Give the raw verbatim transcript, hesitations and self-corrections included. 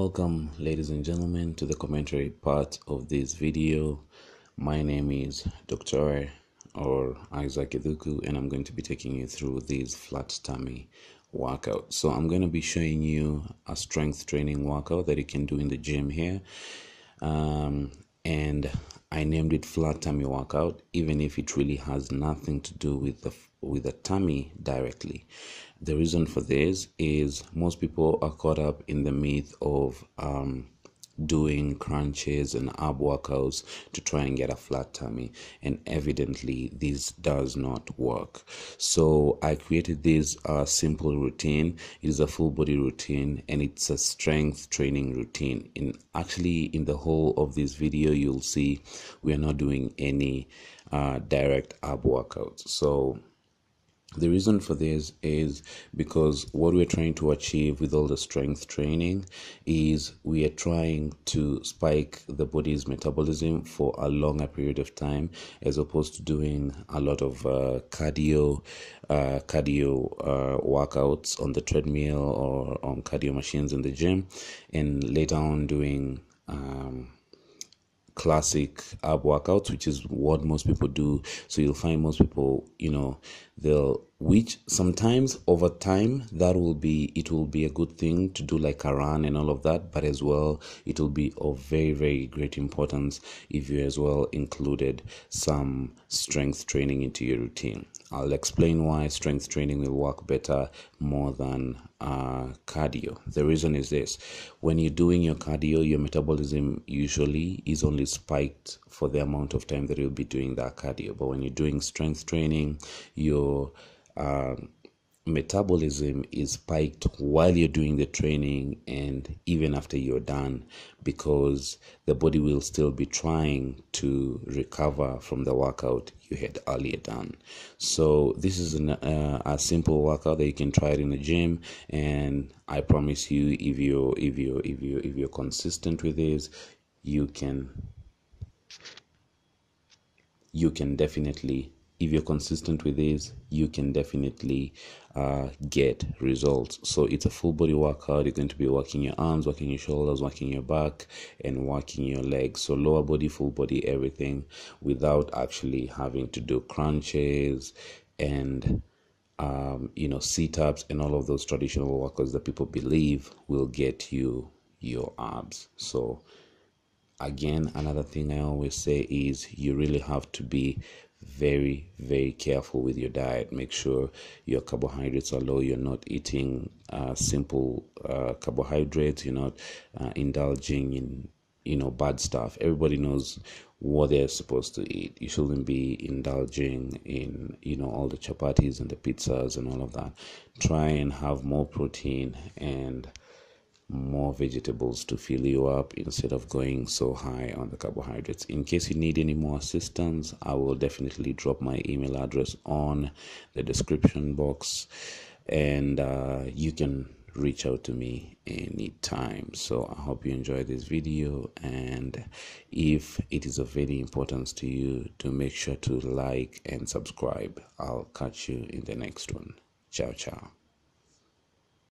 Welcome, ladies and gentlemen, to the commentary part of this video. My name is Doctor or Isaac Eduku, and I'm going to be taking you through this flat tummy workout. So I'm going to be showing you a strength training workout that you can do in the gym here, um, and I named it flat tummy workout, even if it really has nothing to do with the with the tummy directly. The reason for this is most people are caught up in the myth of um, doing crunches and ab workouts to try and get a flat tummy, and evidently this does not work. So I created this uh, simple routine. It is a full body routine, and it's a strength training routine. In actually in the whole of this video, you'll see we are not doing any uh, direct ab workouts. So the reason for this is because what we're trying to achieve with all the strength training is we are trying to spike the body's metabolism for a longer period of time, as opposed to doing a lot of uh, cardio uh, cardio uh, workouts on the treadmill or on cardio machines in the gym, and later on doing um classic ab workouts, which is what most people do. So you'll find most people, you know, they'll which sometimes over time that will be it will be a good thing to do, like a run and all of that, but as well it will be of very very great importance if you as well included some strength training into your routine. I'll explain why strength training will work better more than uh cardio. The reason is this: when you're doing your cardio, your metabolism usually is only spiked for the amount of time that you'll be doing that cardio, but when you're doing strength training, your Uh, metabolism is spiked while you're doing the training and even after you're done, because the body will still be trying to recover from the workout you had earlier done. So this is an, uh, a simple workout that you can try it in the gym, and I promise you, if you if you if you if you're consistent with this, you can you can definitely. If you're consistent with this, you can definitely uh, get results. So it's a full body workout. You're going to be working your arms, working your shoulders, working your back, and working your legs. So lower body, full body, everything, without actually having to do crunches and um, you know, sit-ups and all of those traditional workouts that people believe will get you your abs. So again, another thing I always say is you really have to be very very careful with your diet. Make sure your carbohydrates are low, you're not eating uh simple uh carbohydrates, you're not uh, indulging in, you know, bad stuff. Everybody knows what they're supposed to eat. You shouldn't be indulging in, you know, all the chapatis and the pizzas and all of that. Try and have more protein and more vegetables to fill you up, instead of going so high on the carbohydrates. In case you need any more assistance, I will definitely drop my email address on the description box, and uh, you can reach out to me anytime. So I hope you enjoy this video, and if it is of any importance to you, do make sure to like and subscribe. I'll catch you in the next one. Ciao ciao.